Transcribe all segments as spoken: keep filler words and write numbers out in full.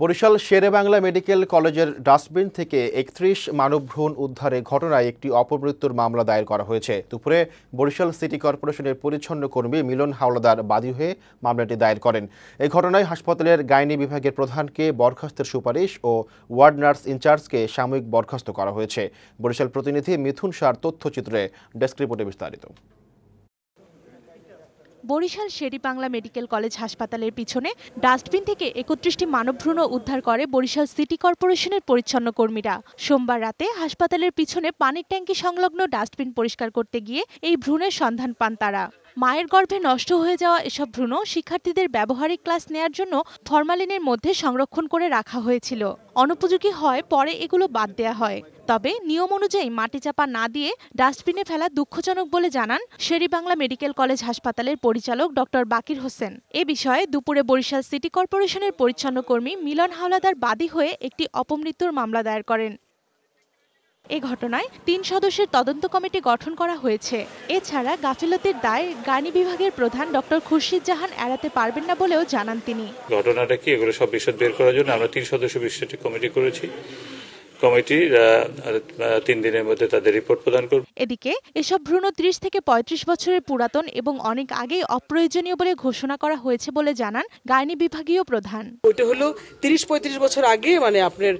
Barishal Sher-e-Bangla medical কলেজের dustbin থেকে একত্রিশ মানবভ্রূণ উদ্ধারে ঘটনায় একটি অপমৃত্যুর মামলা দায়ের করা হয়েছে। দুপুরে বরিশাল সিটি কর্পোরেশনের পরিচ্ছন্ন কর্মী মিলন হাওলাদার বাদী হয়ে মামলাটি দায়ের করেন। এই ঘটনায় হাসপাতালের গাইনি বিভাগের প্রধানকে বরখাস্তের সুপারিশ ও ওয়ার্ড নার্স ইনচার্জকে সাময়িক বরখাস্ত করা হয়েছে। বরিশাল প্রতিনিধি মিথুন শাহর তথ্যচিত্রে ডেস্ক রিপোর্টে বিস্তারিত। বরিশাল শেরেবাংলা মেডিকেল কলেজ হাসপাতালের পিছনে ডাস্টবিন থেকে একত্রিশটি মানবভ্রূণ উদ্ধার করে বরিশাল সিটি কর্পোরেশনের পরিচ্ছন্ন কর্মীরা। সোমবার রাতে হাসপাতালের পিছনে পানির ট্যাঙ্কি সংলগ্ন ডাস্টবিন পরিষ্কার করতে গিয়ে এই ভ্রূণের সন্ধান পান তারা। মায়ের গর্ভে নষ্ট হয়ে যাওয়া এসব ভ্রূণ শিক্ষার্থীদের ব্যবহারিক ক্লাস নেয়ার জন্য ফরমালিনের মধ্যে সংরক্ষণ করে রাখা হয়েছিল। অনুপযোগী হয় পরে এগুলো বাদ দেয়া হয়। তবে নিয়ম অনুযায়ী মাটি চাপা না দিয়ে ডাস্টবিনে ফেলা দুঃখজনক বলে জানান শেরেবাংলা মেডিকেল কলেজ হাসপাতালের পরিচালক ডক্টর বাকির হোসেন। এ বিষয়ে দুপুরে বরিশাল সিটি কর্পোরেশনের পরিচ্ছন্ন কর্মী মিলন হাওলাদার বাদী হয়ে একটি অপমৃত্যুর মামলা দায়ের করেন। এ ঘটনায় তিন সদস্যের তদন্ত কমিটি গঠন করা হয়েছে। এছাড়া গাফিলতির দায় গাইনি বিভাগের প্রধান ডক্টর খুরশিদ জাহান এড়াতে পারবেন না বলেও জানান তিনি। ঘটনাটা কি এগুলো সব বিশদ বের করার জন্য আমরা তিন সদস্য বিশিষ্ট কমিটি করেছি। কমিটি তিন দিনের মধ্যে তাদের রিপোর্ট প্রদান করবে। এদিকে এসব ভ্রূণ ত্রিশ থেকে পঁয়ত্রিশ বছরের পুরাতন এবং অনেক আগেই অপ্রয়োজনীয় বলে ঘোষণা করা হয়েছে বলে জানান গাইনি বিভাগীয় প্রধান। ওইটা হলো তিরিশ পঁয়ত্রিশ বছর আগে মানে আপনার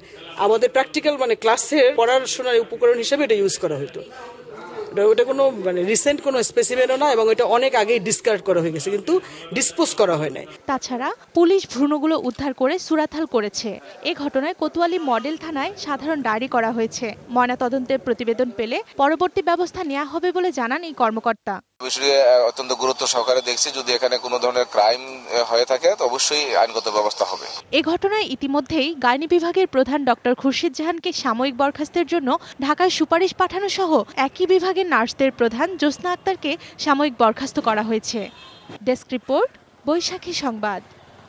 আমাদের প্র্যাকটিক্যাল মানে ক্লাসের পড়াশোনার উপকরণ হিসেবে এটা ইউজ করা হতো। ওটা কোনো মানে রিসেন্ট কোনো স্পেসিমেনও না এবং এটা অনেক আগেই ডিসকার্ড করা হয়ে গেছে, কিন্তু ডিসপোজ করা হয় নাই। তাছাড়া পুলিশ ভ্রূণগুলো উদ্ধার করে সুরাথাল করেছে। এ ঘটনায় কোতোয়ালি মডেল থানায় সাধারণ ডায়েরি করা হয়েছে। ময়নাতদন্তের প্রতিবেদন পেলে পরবর্তী ব্যবস্থা নেওয়া হবে বলে জানান এই কর্মকর্তা। বিষয়ে অত্যন্ত গুরুত্ব সহকারে দেখছি, যদি এখানে কোনো ধরনের ক্রাইম হয়ে থাকে তো অবশ্যই আইনগত ব্যবস্থা হবে। এ ঘটনায় ইতিমধ্যেই গাইনি বিভাগের প্রধান ডক্টর খুরশিদ জাহানকে সাময়িক বরখাস্তের জন্য ঢাকায় সুপারিশ পাঠানো সহ একই বিভাগের নার্সদের প্রধান জ্যোৎস্না আক্তারকে সাময়িক বরখাস্ত করা হয়েছে। ডেস্ক রিপোর্ট, বৈশাখী সংবাদ।